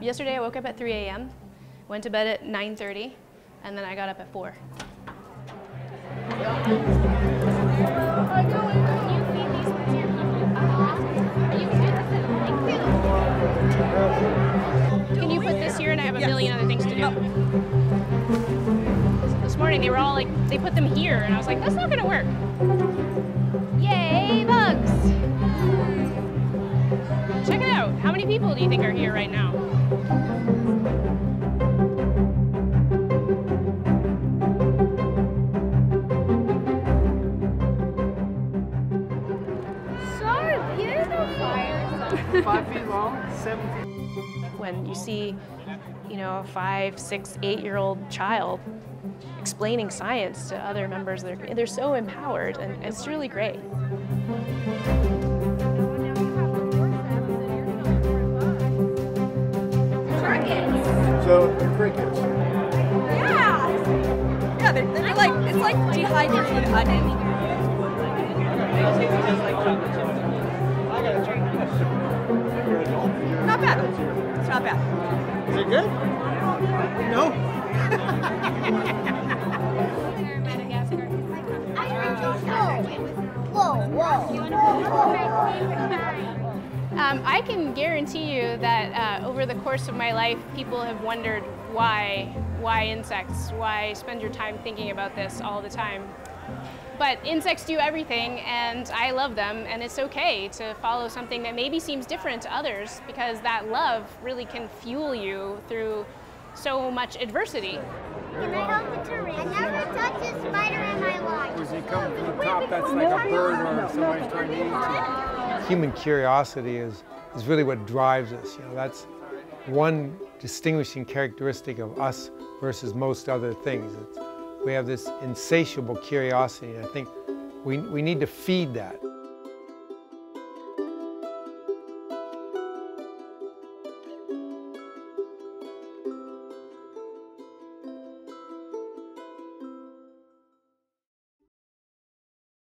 Yesterday I woke up at 3 a.m., went to bed at 9:30, and then I got up at 4. Can you put this here? And I have a million other things to do. This morning they were all like, they put them here, and I was like, that's not gonna work. Yay, bugs! Check it out. How many people do you think are here right now? So beautiful. 5 feet long, 7 feet. When you see, you know, a 5, 6, 8-year-old child explaining science to other members of their community, they're so empowered, and it's really great. Crickets. So they're crickets. Yeah. Yeah, they're like, it's like dehydrated honey. I gotta drink this. Not bad. It's not bad. Is it good? No. I can guarantee you that over the course of my life, people have wondered why insects, why spend your time thinking about this all the time. But insects do everything, and I love them, and it's okay to follow something that maybe seems different to others, because that love really can fuel you through so much adversity. Can I help the tarantula? I never touched a spider in my life. Was he coming from the top? That's like a bird or somebody's trying to eat you. Human curiosity is really what drives us. You know, that's one distinguishing characteristic of us versus most other things. We have this insatiable curiosity, and I think we need to feed that.